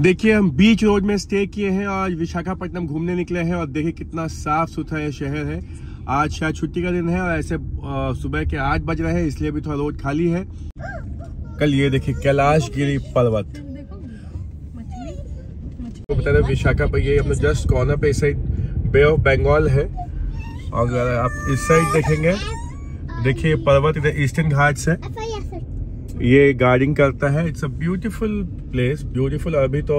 देखिए हम बीच रोड में स्टे किए हैं, आज विशाखापट्टनम घूमने निकले हैं और देखिए कितना साफ सुथरा ये शहर है। आज शायद छुट्टी का दिन है और ऐसे सुबह के 8 बज रहे हैं, इसलिए भी थोड़ा रोड खाली है। कल ये देखिए कैलाशगिरी पर्वत, तो बता रहे विशाखापट्टनम ये अपने जस्ट कॉर्नर पे, इस साइड बे ऑफ बंगाल है और अगर आप इस साइड देखेंगे, देखिए पर्वत इधर ईस्टर्न घाट से ये गार्डिंग करता है। It's a beautiful place, beautiful. अभी तो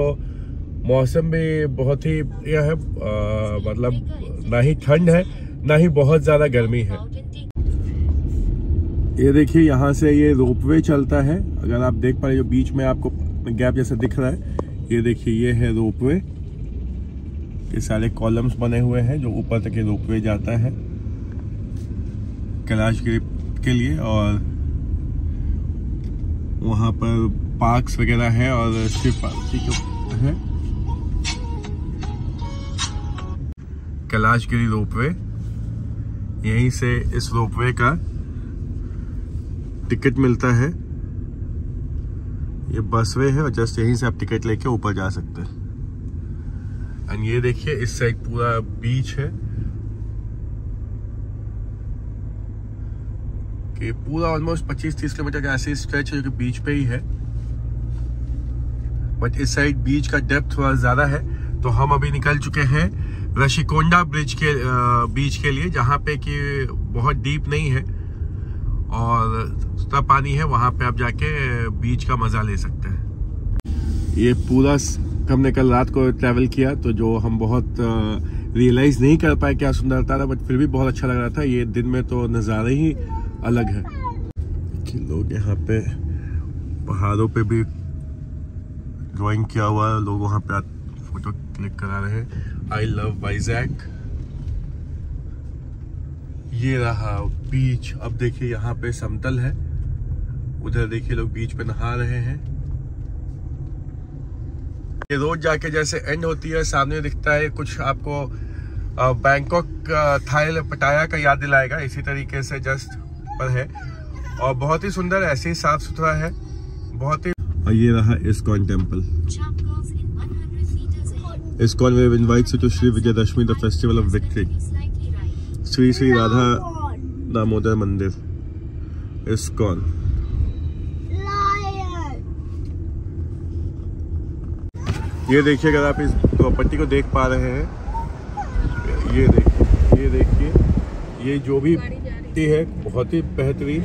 मौसम भी बहुत ही यह है, मतलब ना ही ठंड है ना ही बहुत ज़्यादा गर्मी है। ये देखिए यहाँ से ये रोपवे चलता है, अगर आप देख पा रहे जो बीच में आपको गैप जैसा दिख रहा है, ये देखिए ये है रोपवे। ये सारे कॉलम्स बने हुए हैं जो ऊपर तक ये रोपवे जाता है कैलाशगिरी के लिए, और वहाँ पर पार्क्स वगैरह है और शिव पार्क है। कैलाशगिरी रोपवे, यहीं से इस रोपवे का टिकट मिलता है, ये बसवे है और जस्ट यहीं से आप टिकट लेके ऊपर जा सकते हैं। एंड ये देखिए इस साइड पूरा बीच है कि पूरा ऑलमोस्ट 25-30 किलोमीटर का ऐसी स्ट्रेच है जो कि बीच पे ही है, बट इस साइड बीच का डेप्थ थोड़ा ज़्यादा है। तो हम अभी निकल चुके हैं रशिकोंडा ब्रिज के बीच के लिए, जहाँ पे कि बहुत डीप नहीं है और इतना पानी है, वहाँ पे आप जाके बीच का मज़ा ले सकते हैं। ये पूरा हमने कल रात को ट्रैवल किया, तो जो हम बहुत रियलाइज़ नहीं कर पाए क्या सुंदरता था, बट फिर भी बहुत अच्छा लग रहा था। ये दिन में तो नज़ारा ही अलग है कि लोग यहाँ पे पहाड़ों पे भी ड्राइंग किया हुआ है, लोग वहाँ पे फोटो क्लिक करा रहे हैं। आई लव वाइजैक, ये रहा बीच। अब देखिए यहाँ पे समतल है, उधर देखिए लोग बीच पे नहा रहे हैं। ये रोड जाके जैसे एंड होती है, सामने दिखता है कुछ आपको बैंकॉक थाईलैंड पटाया का याद दिलाएगा, इसी तरीके से जस्ट पर है और बहुत ही सुंदर, ऐसे ही साफ सुथरा है बहुत ही। और ये रहा ISKCON temple, ISKCON wave invites to Shri Vijayadashami the festival of victory, Shri Shri Radha Damodar मंदिर इस्कॉन। ये देखिए अगर आप इस प्रॉपर्टी को देख पा रहे हैं, ये देखिए, ये देखिए, ये जो भी है बहुत ही बेहतरीन।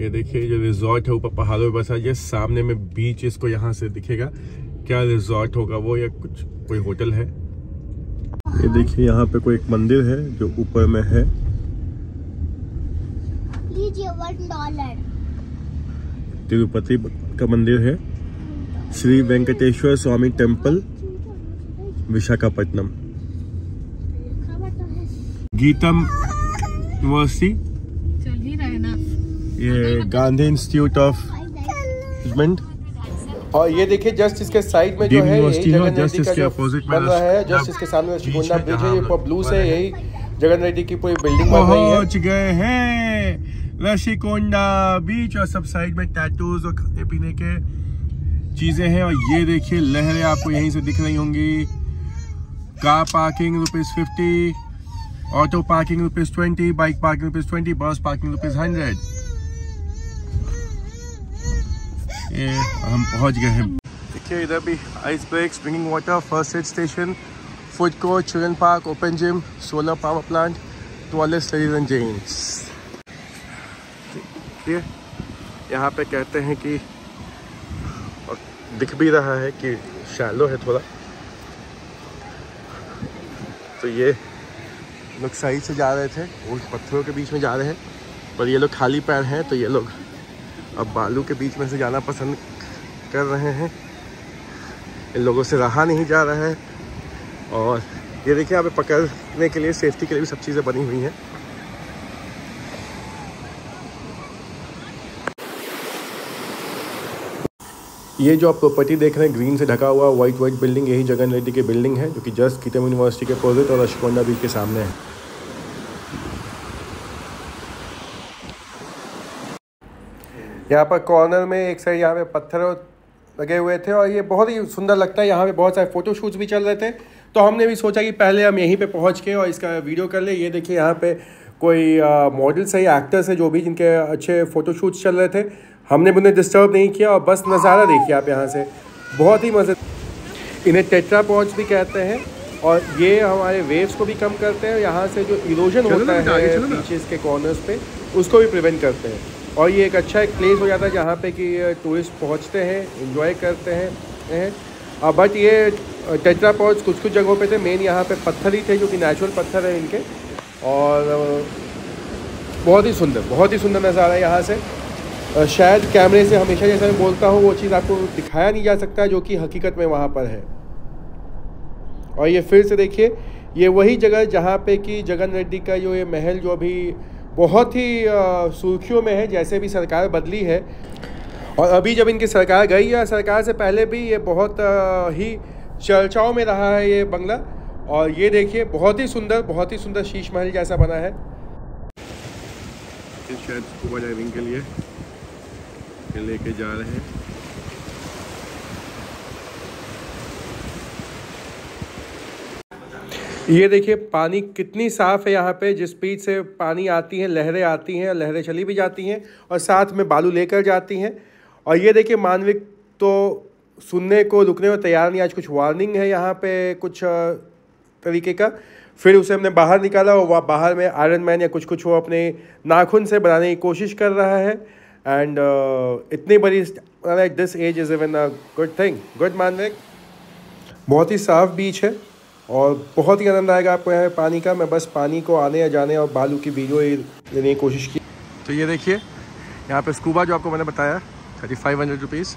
ये देखिए जो रिजॉर्ट है ऊपर पहाड़ों पर बसा, ये सामने में बीच, इसको यहाँ से दिखेगा क्या रिजॉर्ट होगा वो या कुछ कोई होटल है। ये देखिए यहाँ पे कोई एक मंदिर है जो ऊपर में है। लीजिए $1। तिरुपति का मंदिर है, श्री वेंकटेश्वर स्वामी टेम्पल विशाखापट्टनम। गीतम यूनिवर्सिटी चल ही रहा है ना, ये गांधी इंस्टीट्यूट ऑफ मैनेजमेंट। और ये देखिए जस्ट इसके साइड में जो है जगन रेड्डी का अपोजिट में है, जस्ट इसके सामने रशिकोंडा ब्रिज है, ये पूरा ब्लू से यही जगन रेड्डी की पूरी बिल्डिंग बन रही है। पहुंच गए हैं रशिकोंडा बीच और सब साइड में टैटूज और खाने पीने के चीजें हैं। और ये देखिए लहरें आपको यहीं से दिख रही होंगी। Car parking ₹50, auto parking ₹20, bike parking ₹20, bus parking ₹100। ये हम पहुंच गए हैं। देखिए इधर भी ice breaks, drinking water, first aid station, food court, children park, open gym, solar power plant, toilet, studies and gems. देखिए यहाँ पे कहते हैं कि दिख भी रहा है कि शैलो है थोड़ा, तो ये लोग साइड से जा रहे थे, वो पत्थरों के बीच में जा रहे हैं, पर ये लोग खाली पैर हैं तो ये लोग अब बालू के बीच में से जाना पसंद कर रहे हैं, इन लोगों से रहा नहीं जा रहा है। और ये देखिए यहाँ पे पकड़ने के लिए, सेफ्टी के लिए भी सब चीज़ें बनी हुई हैं। ये जो आप प्रॉपर्टी देख रहे हैं ग्रीन से ढका हुआ वाइट वाइट बिल्डिंग, यही जगन रेड्डी की बिल्डिंग है जो कि जस्ट गीतम यूनिवर्सिटी के अपोजिट और रशिकोंडा बीच के सामने है। यहाँ पर कॉर्नर में एक साइड यहाँ पे पत्थर लगे हुए थे और ये बहुत ही सुंदर लगता है। यहाँ पे बहुत सारे फोटो शूट्स भी चल रहे थे, तो हमने भी सोचा कि पहले हम यहीं पे पहुँच के और इसका वीडियो कर ले। ये देखिए यहाँ पे कोई मॉडल्स है, एक्टर्स है जो भी, जिनके अच्छे फ़ोटो शूट्स चल रहे थे। हमने उन्हें डिस्टर्ब नहीं किया और बस नज़ारा देखिए आप यहाँ से, बहुत ही मज़े। इन्हें टेट्रा पॉड्स भी कहते हैं और ये हमारे वेव्स को भी कम करते हैं। यहाँ से जो इरोजन होता है बीचेस के कॉर्नर्स पे, उसको भी प्रिवेंट करते हैं। और ये एक अच्छा एक प्लेस हो जाता है जहाँ पे कि टूरिस्ट पहुँचते हैं, एंजॉय करते हैं। बट ये टेट्रा पॉड्स कुछ कुछ जगहों पे थे, मेन यहाँ पे पत्थर ही थे जो कि नेचुरल पत्थर है इनके। और बहुत ही सुंदर नज़ारा है यहाँ से। शायद कैमरे से हमेशा जैसा मैं बोलता हूँ वो चीज़ आपको दिखाया नहीं जा सकता जो कि हकीकत में वहाँ पर है। और ये फिर से देखिए, ये वही जगह जहाँ पे कि जगन रेड्डी का जो ये महल जो अभी बहुत ही सुर्खियों में है जैसे भी सरकार बदली है। और अभी जब इनकी सरकार गई या सरकार से पहले भी ये बहुत ही चर्चाओं में रहा है ये बंगला। और ये देखिए बहुत ही सुंदर शीश महल जैसा बना है। शायद स्कूबा डाइविंग के लिए लेके जा रहे हैं। ये देखिए पानी कितनी साफ़ है यहाँ पे, जिस स्पीड से पानी आती है, लहरें आती हैं, लहरें चली भी जाती हैं और साथ में बालू लेकर जाती हैं। और ये देखिए मानविक तो सुनने को रुकने को तैयार नहीं। आज कुछ वार्निंग है यहाँ पे कुछ तरीके का, फिर उसे हमने बाहर निकाला और वह बाहर में आयरन मैन या कुछ वो अपने नाखून से बनाने की कोशिश कर रहा है। एंड इतनी बड़ी like this age is even a good thing, good मानविक। बहुत ही साफ़ बीच है और बहुत ही आनंद आएगा आपको यहाँ पानी का। मैं बस पानी को आने या जाने और बालू की वीडियो लेने की कोशिश की। तो ये देखिए यहाँ पे स्कूबा जो आपको मैंने बताया 3500 rupees,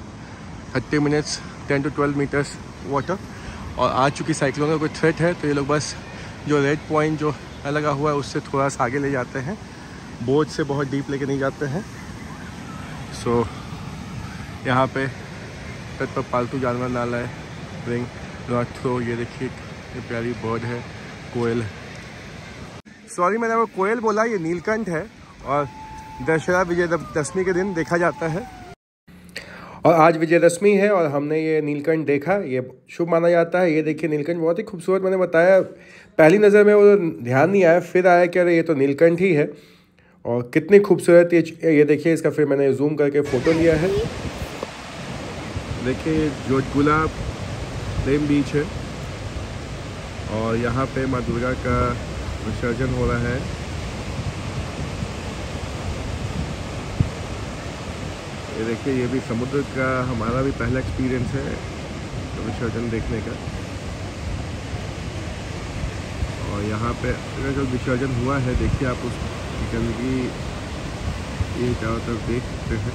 30 minutes, 10 to 12 metres water. और आ चूँकि साइक्लोन का कोई थ्रेट है तो ये लोग बस जो रेड पॉइंट जो लगा हुआ है उससे थोड़ा सा आगे ले जाते हैं, बोट से बहुत डीप लेके नहीं जाते हैं। सो यहाँ पे तट पर पालतू जानवर ना लाए, रिंग नॉट थ्रो। ये देखिए प्यारी बर्ड है, कोयल। सॉरी मैंने वो कोयल बोला, ये नीलकंठ है और दशहरा विजयदशमी के दिन देखा जाता है। और आज विजयदशमी है और हमने ये नीलकंठ देखा, ये शुभ माना जाता है। ये देखिए नीलकंठ बहुत ही खूबसूरत, मैंने बताया पहली नज़र में वो ध्यान नहीं आया, फिर आया कि अरे ये तो नीलकंठ ही है। और कितनी खूबसूरत ये देखिए, इसका फिर मैंने जूम करके फ़ोटो लिया है। देखिए जोडुगुल्लापालम बीच है और यहाँ पे माँ दुर्गा का विसर्जन हो रहा है। ये देखिए ये भी समुद्र का हमारा भी पहला एक्सपीरियंस है विसर्जन देखने का। और यहाँ पे अगर जो विसर्जन हुआ है देखिए आप उस गंदगी ये चारों तरफ देख सकते हैं।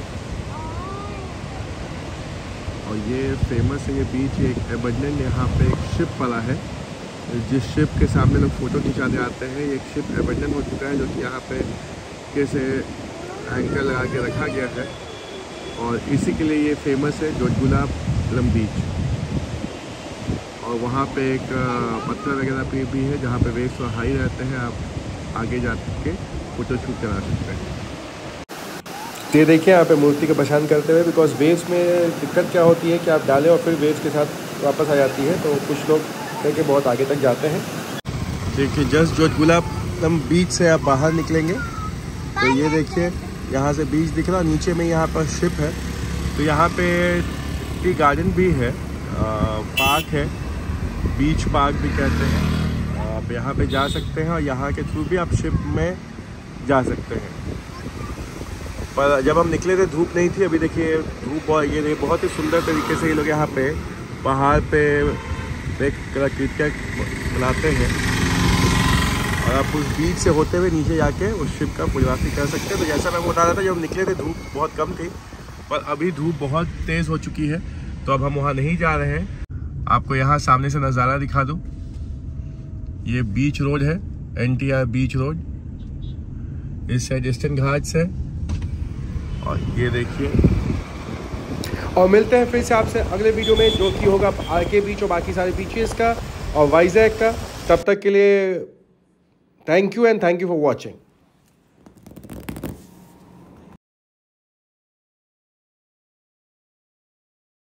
और ये फेमस है ये बीच, एक एबंडेंट यहाँ पे एक शिप पला है जिस शिप के सामने लोग फ़ोटो खिंचाने आते हैं। ये शिप एबंडन हो चुका है जो कि यहाँ पे कैसे एंकर लगा के रखा गया है और इसी के लिए ये फेमस है जोडुगुल्लापालम बीच। और वहाँ पे एक पत्थर वगैरह भी है जहाँ पे वेव्स हाई रहते हैं, आप आगे जा के फ़ोटो शूट करा सकते हैं। ये देखिए यहाँ पे मूर्ति की पहचान करते हुए, बिकॉज वेव्स में दिक्कत क्या होती है कि आप डालें और फिर वेव्स के साथ वापस आ जाती है, तो कुछ लोग के बहुत आगे तक जाते हैं। देखिए जस्ट जोडुगुल्लापालम बीच से आप बाहर निकलेंगे तो ये देखिए यहाँ से बीच दिख रहा है, नीचे में यहाँ पर शिप है। तो यहाँ पे टी गार्डन भी है, पार्क है, बीच पार्क भी कहते हैं। आप यहाँ पे जा सकते हैं और यहाँ के थ्रू भी आप शिप में जा सकते हैं। पर जब हम निकले थे धूप नहीं थी, अभी देखिए धूप। और ये बहुत ही सुंदर तरीके से ये लोग यहाँ पे पहाड़ पे एक कलाकृतियाँ बनाते हैं और आप उस बीच से होते हुए नीचे जाके उस शिप का फोटोग्राफी कर सकते हैं। तो जैसा मैं बता रहा था जब हम निकले थे धूप बहुत कम थी, पर अभी धूप बहुत तेज़ हो चुकी है तो अब हम वहाँ नहीं जा रहे हैं। आपको यहाँ सामने से नज़ारा दिखा दूँ, ये बीच रोड है, NTR बीच रोड। इस साइड ईस्टर्न घाट्स है और ये देखिए। और मिलते हैं फिर से आपसे अगले वीडियो में जो कि होगा आर के बीच और बाकी सारे बीचेस का और वाइजैक का। तब तक के लिए thank you and thank you for watching.